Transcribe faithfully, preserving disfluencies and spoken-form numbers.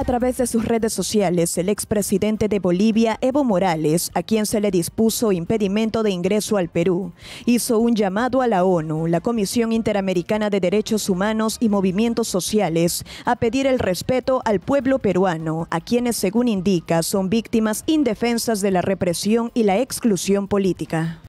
a través de sus redes sociales el expresidente de Bolivia, Evo Morales, a quien se le dispuso impedimento de ingreso al Perú, hizo un llamado a la ONU, la Comisión Interamericana de Derechos Humanos y Movimientos Sociales, a pedir el respeto al pueblo peruano, a quienes, según indica, son víctimas indefensas de la represión y la exclusión política.